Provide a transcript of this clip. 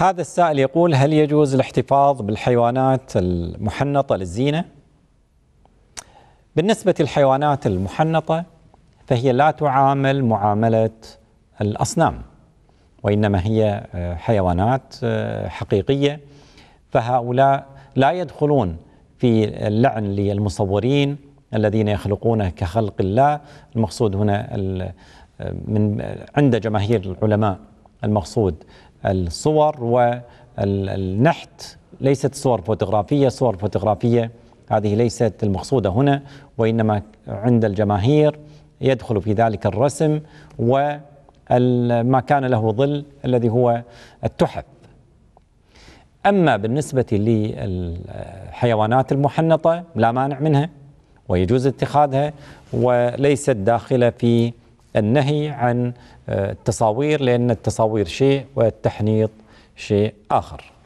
هذا السائل يقول: هل يجوز الاحتفاظ بالحيوانات المحنطة للزينة؟ بالنسبة للحيوانات المحنطة فهي لا تعامل معاملة الأصنام، وإنما هي حيوانات حقيقية، فهؤلاء لا يدخلون في اللعن للمصورين الذين يخلقونه كخلق الله. المقصود هنا من عند جماهير العلماء المقصود الصور والنحت، ليست صور فوتوغرافية. صور فوتوغرافية هذه ليست المقصودة هنا، وإنما عند الجماهير يدخل في ذلك الرسم وما كان له ظل الذي هو التحف. أما بالنسبة للحيوانات المحنطة لا مانع منها ويجوز اتخاذها، وليست داخلة في النهي عن التصاوير، لأن التصاوير شيء والتحنيط شيء آخر.